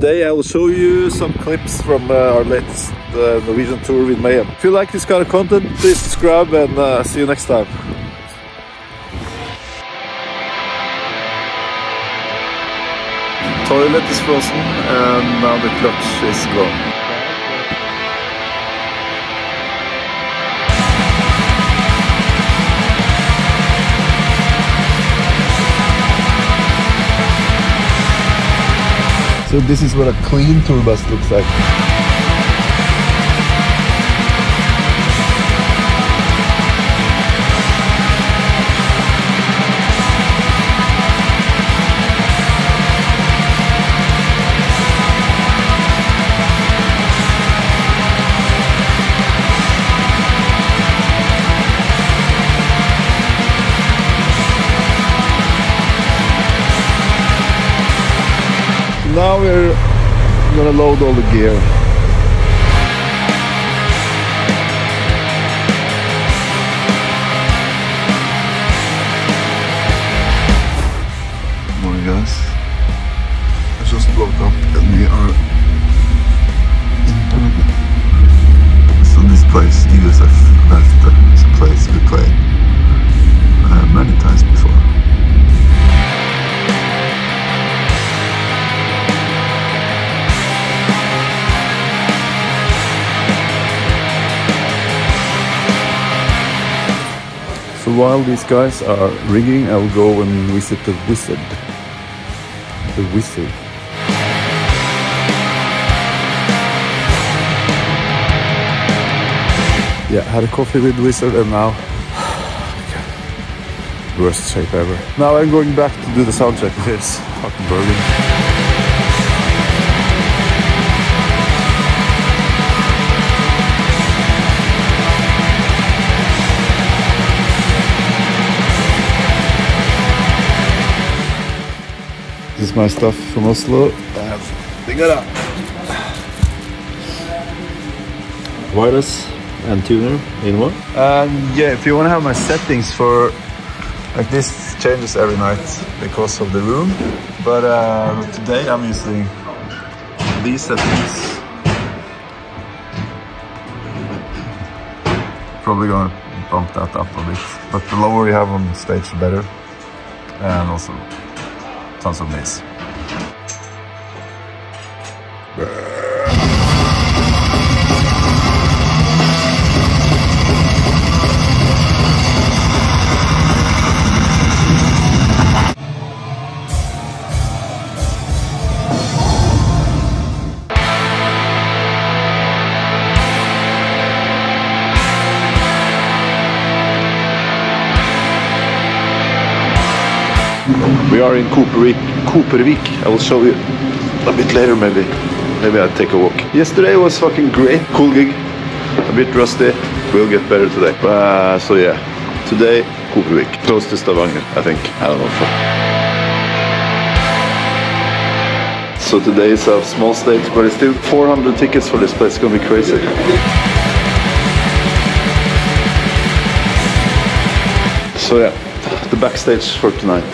Today I will show you some clips from our latest Norwegian tour with Mayhem. If you like this kind of content, please subscribe and see you next time. Toilet is frozen and now the clutch is gone. So this is what a clean tour bus looks like. Now we're gonna load all the gear. Good morning, guys. I just woke up and we are in Bergen. So this place, USF, that's the place we played many times before. So while these guys are rigging, I will go and visit the wizard. The wizard. Yeah, had a coffee with the wizard and now... okay. Worst shape ever. Now I'm going back to do the sound check. Yes, fucking Bergen. This is my stuff from Oslo. We got a wireless and tuner in one. Yeah, if you want to have my settings for like this changes every night because of the room. But today I'm using these settings. Probably gonna bump that up a bit. But the lower you have on stage, the better. And also. Tons of maze. We are in Kopervik. I will show you a bit later, maybe. Maybe I'll take a walk. Yesterday was fucking great. Cool gig. A bit rusty. We'll get better today. So yeah, today, Kopervik. Close to Stavanger, I think. I don't know. So today is a small stage, but it's still 400 tickets for this place. It's gonna be crazy. So yeah. The backstage for tonight.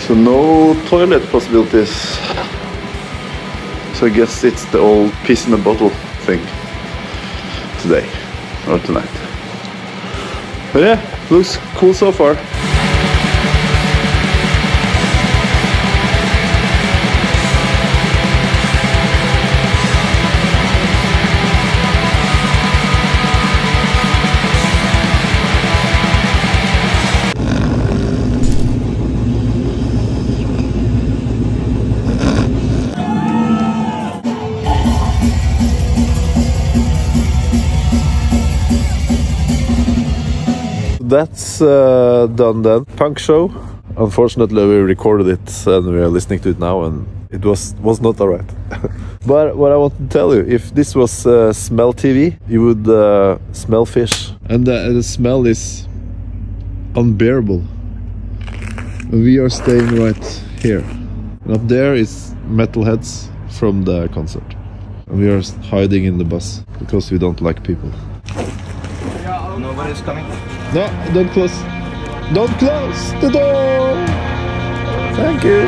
So no toilet possibilities. So I guess it's the old piss in a bottle thing today or tonight. But yeah, looks cool so far. That's done then. Punk show. Unfortunately, we recorded it and we are listening to it now, and it was not alright. But what I want to tell you, if this was smell TV, you would smell fish, and the smell is unbearable. We are staying right here. And up there is metalheads from the concert, and we are hiding in the bus because we don't like people. Nobody's coming. No, don't close. Don't close the door. Thank you.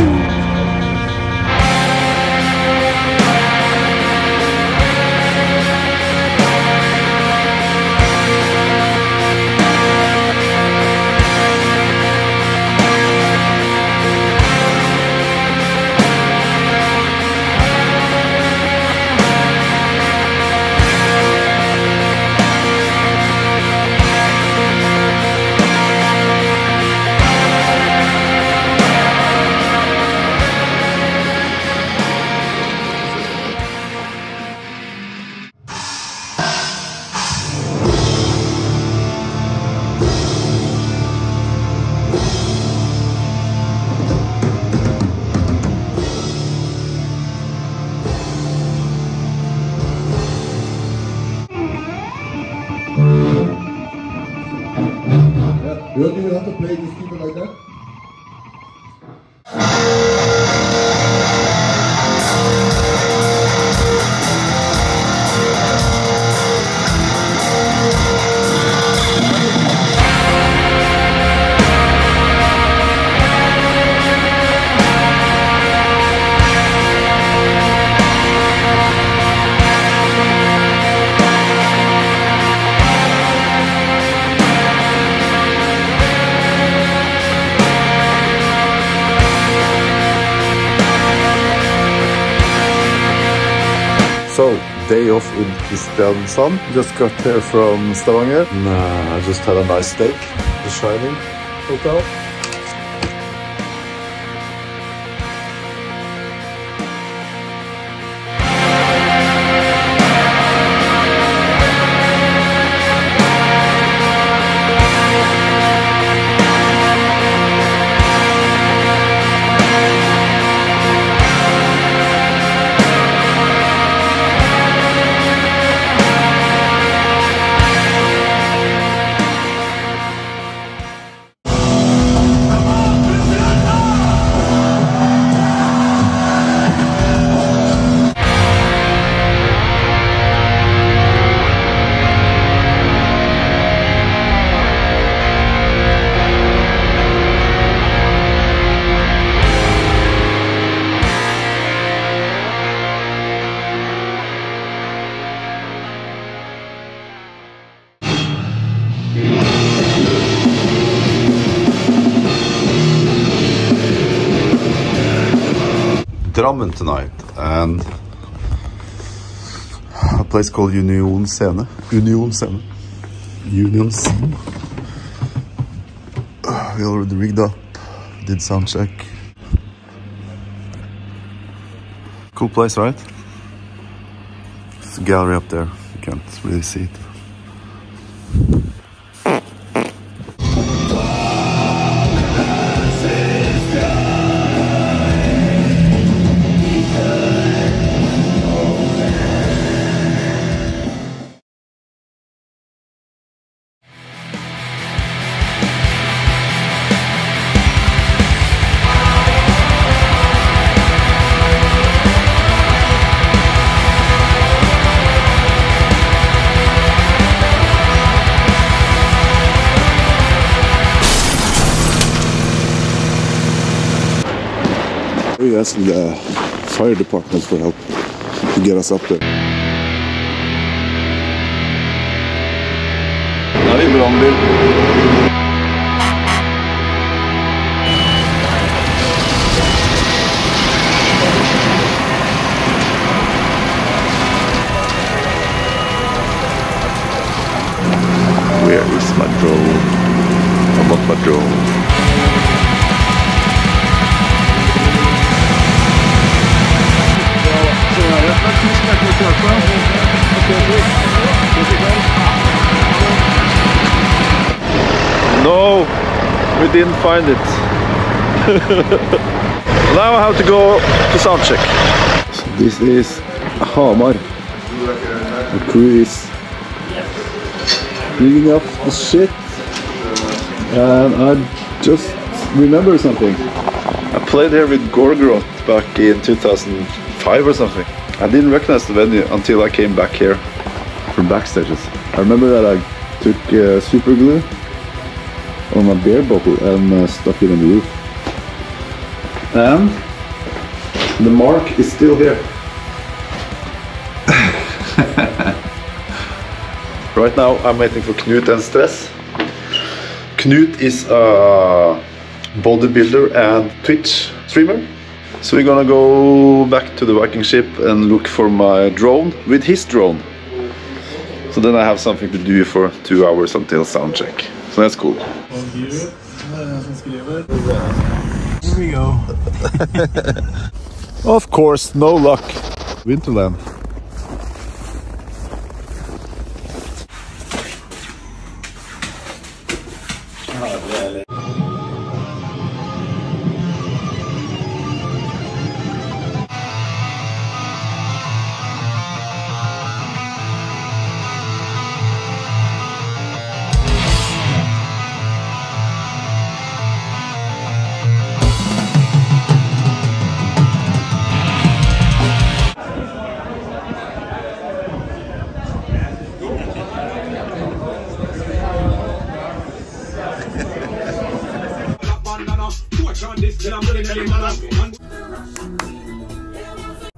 You don't even have to play this keyboard like that. So, day off in Kristiansand. Just got here from Stavanger. I just had a nice steak. The Shining Hotel. Drammen tonight, and a place called Unionscene. Unionscene. We already rigged up, did sound check. Cool place, right? It's a gallery up there, you can't really see it. We asked the fire department for help to get us up there. Now it's brandbil. Where is my drone? I want my drone. No, we didn't find it. Now I have to go to sound check. So this is Hamar. The crew is cleaning up the shit, and I just remember something. I played here with Gorgoroth back in 2005 or something. I didn't recognize the venue until I came back here from backstages. I remember that I took super glue on my beer bottle and stuck it on the roof. And the mark is still here. Right now I'm waiting for Knut and Stress. Knut is a bodybuilder and Twitch streamer. So we're gonna go back to the Viking ship and look for my drone with his drone. So then I have something to do for 2 hours until sound check. So that's cool. Here we go. Of course, no luck. Winterland.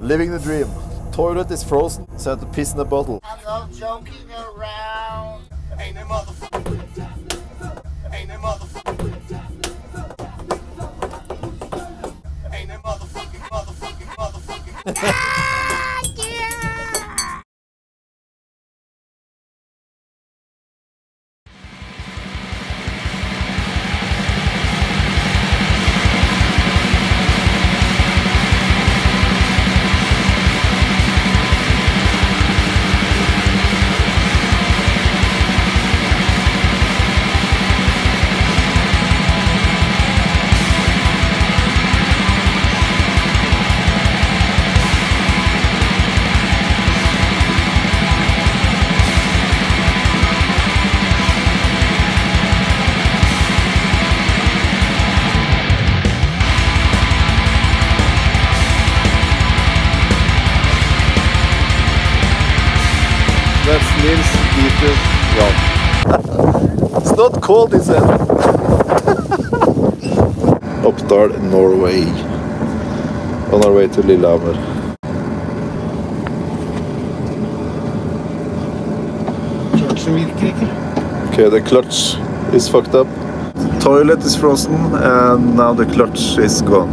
Living the dream. Toilet is frozen, so I had to piss in a bottle. I'm not joking around. Ain't no motherfucker. Ain't no motherfucker. Ain't no motherfucking motherfucking motherfucking. It's not cold, is it? Oppdal, Norway. On our way to Lillehammer. Okay, the clutch is fucked up. The toilet is frozen and now the clutch is gone.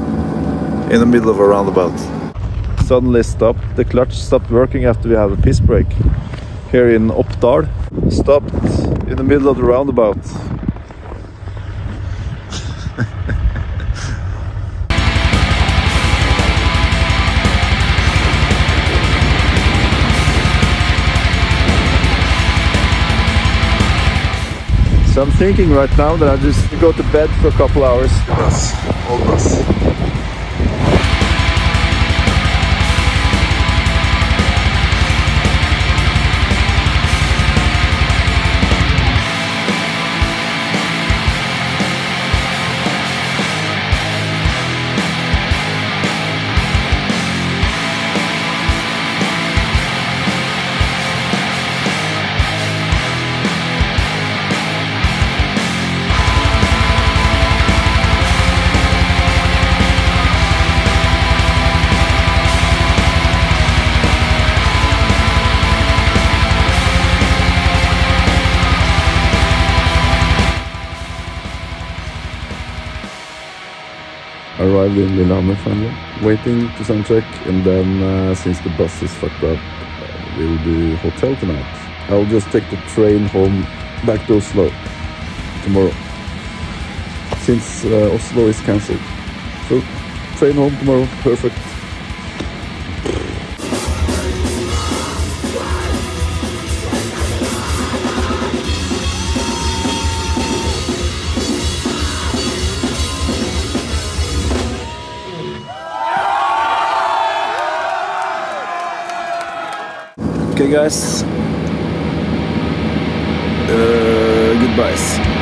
In the middle of a roundabout. Suddenly stopped. The clutch stopped working after we have a piss break. Here in Oppdal, stopped in the middle of the roundabout. So I'm thinking right now that I just go to bed for a couple hours. Bus, old bus. Arrived in Lillehammer finally, waiting to soundcheck, and then since the bus is fucked up, we will do hotel tonight. I'll just take the train home back to Oslo tomorrow, since Oslo is cancelled. So train home tomorrow, perfect. Okay guys, goodbyes.